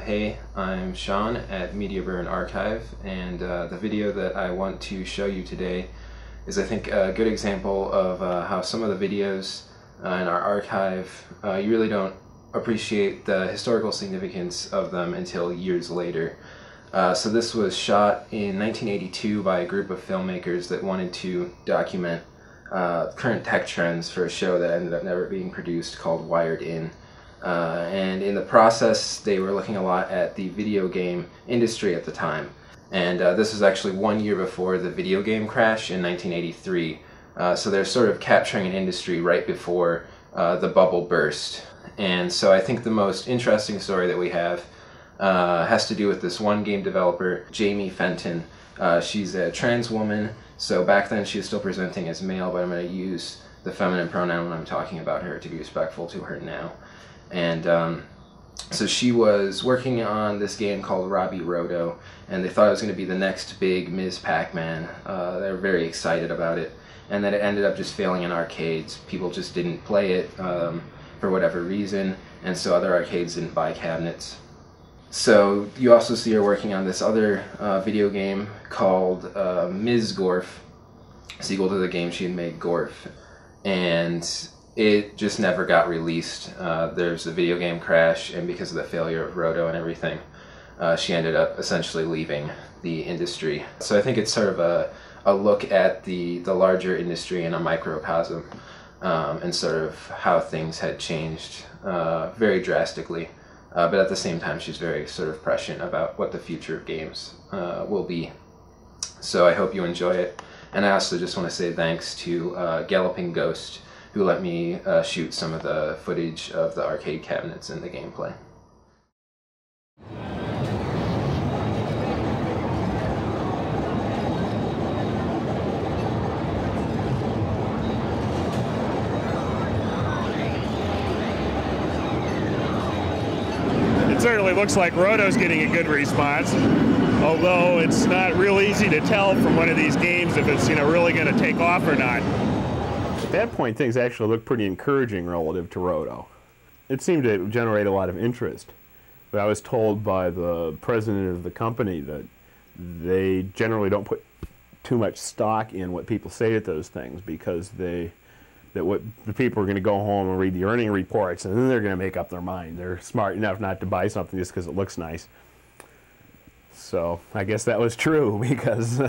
Hey, I'm Sean at MediaBurn Archive, and the video that I want to show you today is, I think, a good example of how some of the videos in our archive, you really don't appreciate the historical significance of them until years later. So this was shot in 1982 by a group of filmmakers that wanted to document current tech trends for a show that ended up never being produced called Wired In. And in the process, they were looking a lot at the video game industry at the time. And this was actually 1 year before the video game crash in 1983. So they're sort of capturing an industry right before the bubble burst. And so I think the most interesting story that we have has to do with this one game developer, Jamie Fenton. She's a trans woman, so back then she was still presenting as male, but I'm going to use the feminine pronoun when I'm talking about her to be respectful to her now. And so she was working on this game called Robby Roto, and they thought it was going to be the next big Ms. Pac-Man. They were very excited about it, and then it ended up just failing in arcades. People just didn't play it for whatever reason, and so other arcades didn't buy cabinets. So you also see her working on this other video game called Ms. Gorf, sequel to the game she had made, Gorf. And it just never got released. There's the video game crash, and because of the failure of Roto and everything, she ended up essentially leaving the industry. So I think it's sort of a look at the larger industry in a microcosm, and sort of how things had changed very drastically. But at the same time, she's very sort of prescient about what the future of games will be. So I hope you enjoy it. And I also just want to say thanks to Galloping Ghost, who let me shoot some of the footage of the arcade cabinets in the gameplay. It certainly looks like Roto's getting a good response, although it's not real easy to tell from one of these games if it's, you know, really going to take off or not. At that point, things actually looked pretty encouraging relative to Roto. It seemed to generate a lot of interest. But I was told by the president of the company that they generally don't put too much stock in what people say at those things, because what the people are going to go home and read the earning reports, and then they're going to make up their mind. They're smart enough not to buy something just because it looks nice. So I guess that was true, because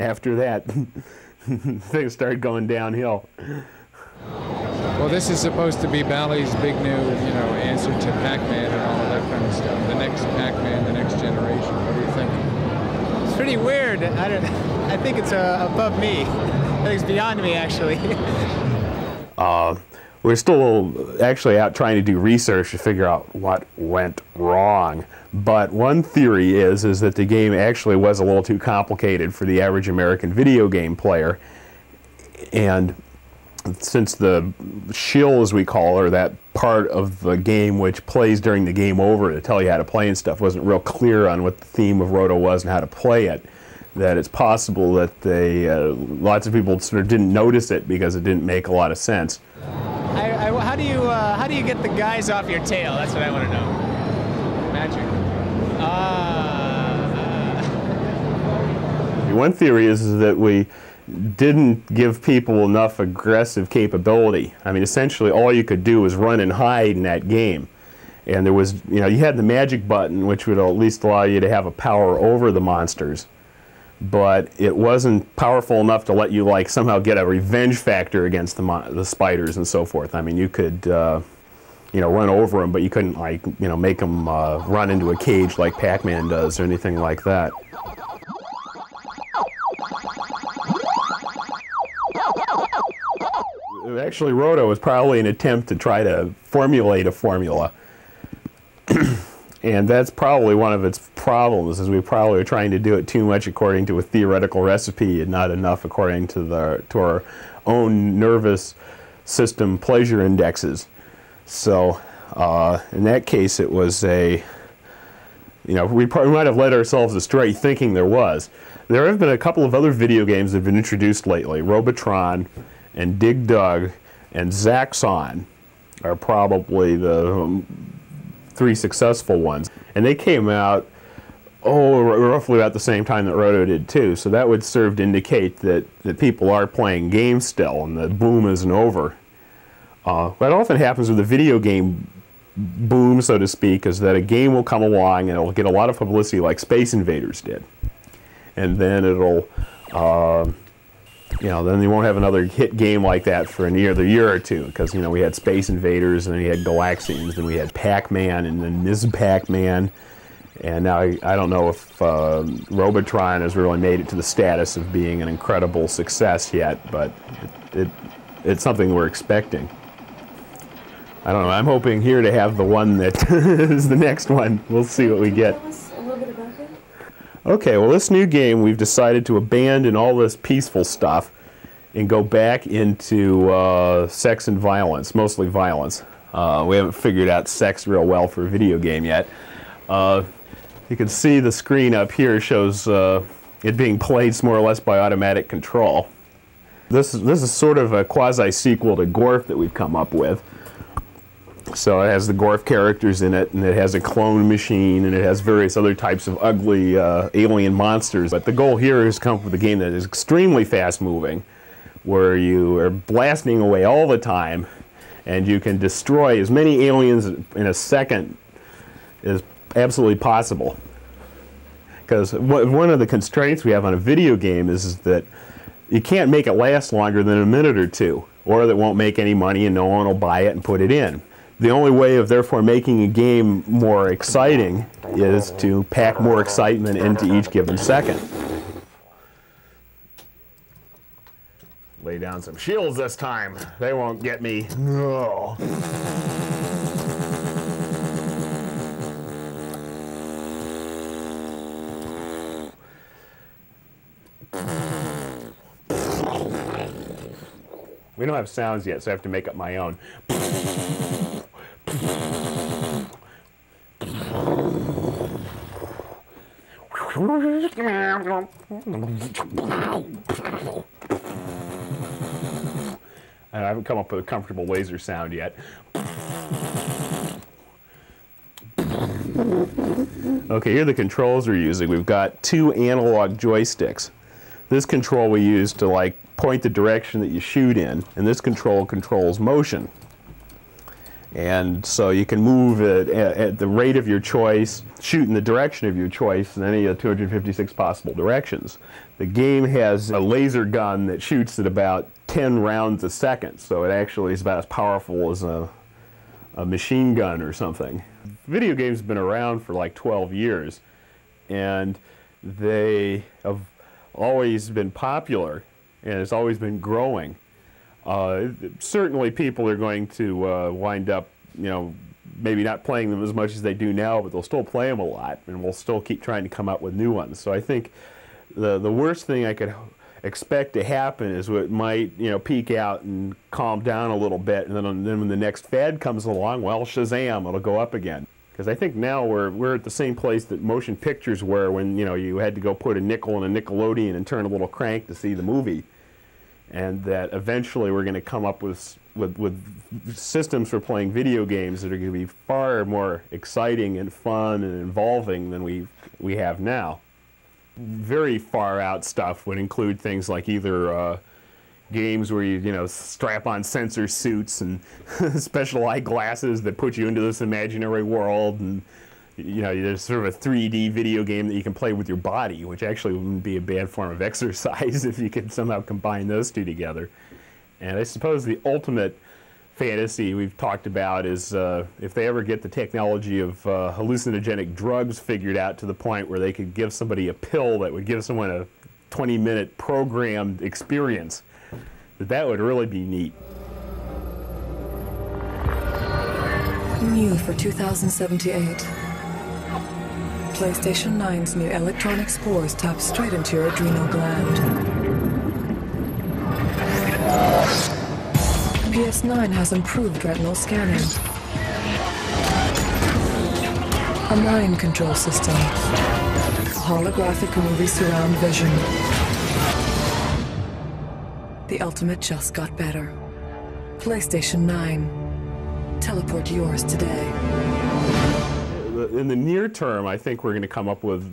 after that, things started going downhill. Well, this is supposed to be Bally's big new, answer to Pac-Man and all of that kind of stuff. The next Pac-Man, the next generation. What do you think? It's pretty weird. I think it's above me. I think it's beyond me, actually. We're still actually out trying to do research to figure out what went wrong. But one theory is that the game actually was a little too complicated for the average American video game player. And since the shill, as we call her, that part of the game which plays during the game over to tell you how to play and stuff, wasn't real clear on what the theme of Roto was and how to play it, that it's possible that they, lots of people sort of didn't notice it because it didn't make a lot of sense. How do you get the guys off your tail? That's what I want to know. Magic. One theory is that we didn't give people enough aggressive capability. I mean, essentially all you could do was run and hide in that game. And there was, you had the magic button, which would at least allow you to have a power over the monsters. But it wasn't powerful enough to let you somehow get a revenge factor against the spiders and so forth. I mean, you could run over them, but you couldn't make them run into a cage like Pac-Man does or anything like that. Actually, Roto was probably an attempt to try to formulate a formula. And that's probably one of its problems, is we probably were trying to do it too much according to a theoretical recipe and not enough according to our own nervous system pleasure indexes. So in that case, it was we probably might have led ourselves astray thinking there was. There have been a couple of other video games that have been introduced lately. Robotron and Dig Dug and Zaxxon are probably the three successful ones. And they came out, oh, roughly about the same time that Roto did too. So that would serve to indicate that people are playing games still and the boom isn't over. What often happens with the video game boom, so to speak, is that a game will come along and it'll get a lot of publicity like Space Invaders did. And then it'll, you know, then they won't have another hit game like that for another year or two, because, you know, we had Space Invaders, and then we had Galaxians, then we had Pac-Man, and then Ms. Pac-Man, and now I don't know if Robotron has really made it to the status of being an incredible success yet, but it's something we're expecting. I don't know, I'm hoping here to have the one that is the next one. We'll see what we get. Okay, well, this new game, we've decided to abandon all this peaceful stuff and go back into sex and violence, mostly violence. We haven't figured out sex real well for a video game yet. You can see the screen up here shows it being played more or less by automatic control. This is sort of a quasi-sequel to Gorf that we've come up with. So it has the Gorf characters in it, and it has a clone machine, and it has various other types of ugly alien monsters. But the goal here is to come up with a game that is extremely fast-moving, where you are blasting away all the time, and you can destroy as many aliens in a second as absolutely possible. Because one of the constraints we have on a video game is that you can't make it last longer than a minute or two, or that won't make any money and no one will buy it and put it in. The only way of therefore making a game more exciting is to pack more excitement into each given second. Lay down some shields this time. They won't get me. No. We don't have sounds yet, so I have to make up my own. I haven't come up with a comfortable laser sound yet. Okay, here are the controls we're using. We've got two analog joysticks. This control we use to, like, point the direction that you shoot in, and this control controls motion. And so you can move at the rate of your choice, shoot in the direction of your choice in any of the 256 possible directions. The game has a laser gun that shoots at about 10 rounds a second, so it actually is about as powerful as a machine gun or something. Video games have been around for like 12 years, and they have always been popular, and it's always been growing. Certainly people are going to wind up, you know, maybe not playing them as much as they do now, but they'll still play them a lot, and we'll still keep trying to come up with new ones. So I think the worst thing I could expect to happen is it might, you know, peak out and calm down a little bit, and then when the next fad comes along, well, Shazam, it'll go up again. Because I think now we're at the same place that motion pictures were when, you know, you had to go put a nickel in a Nickelodeon and turn a little crank to see the movie. And that eventually we're going to come up with systems for playing video games that are going to be far more exciting and fun and involving than we have now. Very far out stuff would include things like either games where you know, strap on sensor suits and special eyeglasses that put you into this imaginary world, and you know, there's sort of a 3D video game that you can play with your body, which actually wouldn't be a bad form of exercise if you could somehow combine those two together. And I suppose the ultimate fantasy we've talked about is if they ever get the technology of hallucinogenic drugs figured out to the point where they could give somebody a pill that would give someone a 20-minute programmed experience, that would really be neat. New for 2078. PlayStation 9's new electronic spores tap straight into your adrenal gland. PS9 has improved retinal scanning, a mind control system, holographic movie surround vision. The ultimate just got better. PlayStation 9. Teleport yours today. in the near term, I think we're going to come up with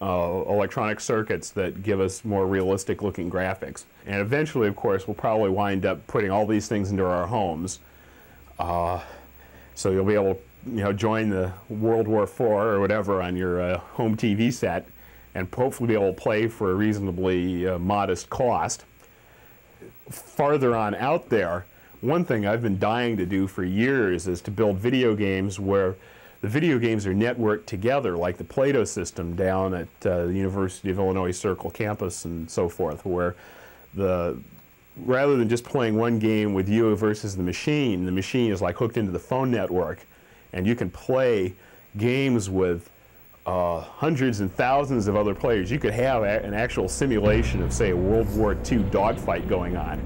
electronic circuits that give us more realistic looking graphics. And eventually, of course, we'll probably wind up putting all these things into our homes. So you'll be able to, you know, join the World War IV or whatever on your home TV set and hopefully be able to play for a reasonably modest cost. Farther on out there, one thing I've been dying to do for years is to build video games where the video games are networked together, like the Plato system down at the University of Illinois Circle campus and so forth, where rather than just playing one game with you versus the machine is like hooked into the phone network, and you can play games with hundreds and thousands of other players. You could have an actual simulation of, say, a World War II dogfight going on.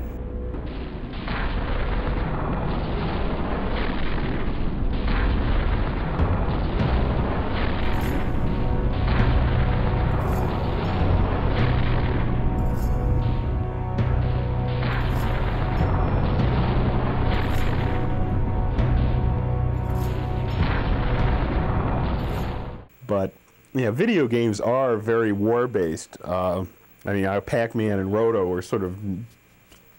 But yeah, video games are very war-based. I mean, Pac-Man and Roto are sort of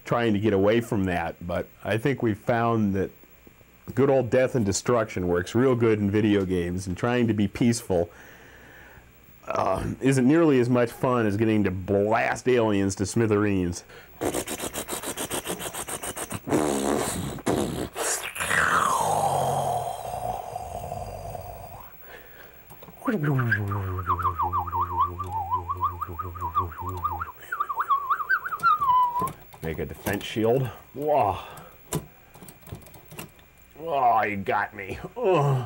trying to get away from that, but I think we've found that good old death and destruction works real good in video games, and trying to be peaceful isn't nearly as much fun as getting to blast aliens to smithereens. Make a defense shield. Whoa. Oh, you got me. Ugh.